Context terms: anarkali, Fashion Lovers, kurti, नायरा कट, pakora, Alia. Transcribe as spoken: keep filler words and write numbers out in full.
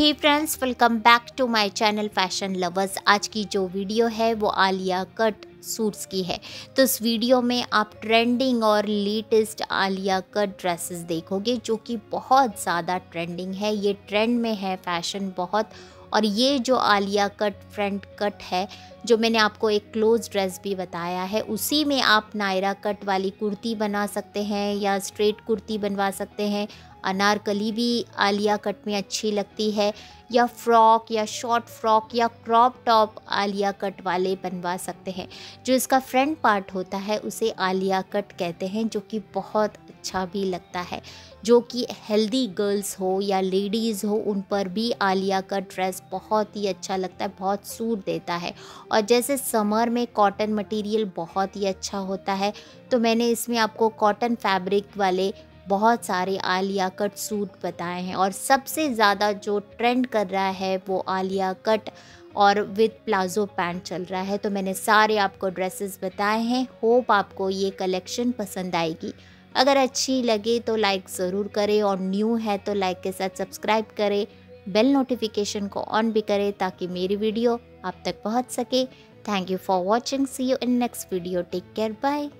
Hey friends, welcome back to my channel fashion lovers. आज की जो वीडियो है वो आलिया कट सूट्स की है। तो इस वीडियो में आप ट्रेंडिंग और लेटेस्ट आलिया कट ड्रेसेस देखोगे जो कि बहुत ज़्यादा ट्रेंडिंग है, ये ट्रेंड में है फैशन बहुत। और ये जो आलिया कट फ्रंट कट है, जो मैंने आपको एक क्लोज ड्रेस भी बताया है, उसी में आप नायरा कट वाली कुर्ती बना सकते हैं या स्ट्रेट कुर्ती बनवा सकते हैं। अनारकली भी आलिया कट में अच्छी लगती है, या फ्रॉक या शॉर्ट फ्रॉक या क्रॉप टॉप आलिया कट वाले बनवा सकते हैं। जो इसका फ्रंट पार्ट होता है उसे आलिया कट कहते हैं, जो कि बहुत अच्छा भी लगता है। जो कि हेल्दी गर्ल्स हो या लेडीज़ हो, उन पर भी आलिया कट ड्रेस बहुत ही अच्छा लगता है, बहुत सूट देता है। और जैसे समर में कॉटन मटेरियल बहुत ही अच्छा होता है, तो मैंने इसमें आपको कॉटन फैब्रिक वाले बहुत सारे आलिया कट सूट बताए हैं। और सबसे ज़्यादा जो ट्रेंड कर रहा है वो आलिया कट और विद प्लाजो पैंट चल रहा है। तो मैंने सारे आपको ड्रेसेस बताए हैं। होप आपको ये कलेक्शन पसंद आएगी। अगर अच्छी लगे तो लाइक ज़रूर करें, और न्यू है तो लाइक के साथ सब्सक्राइब करें, बेल नोटिफिकेशन को ऑन भी करें ताकि मेरी वीडियो आप तक पहुँच सके। Thank you for watching, see you in next video, take care, bye.